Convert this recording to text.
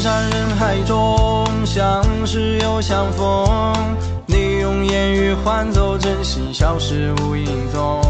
山人海中，相识又相逢。你用言语换走真心，消失无影踪。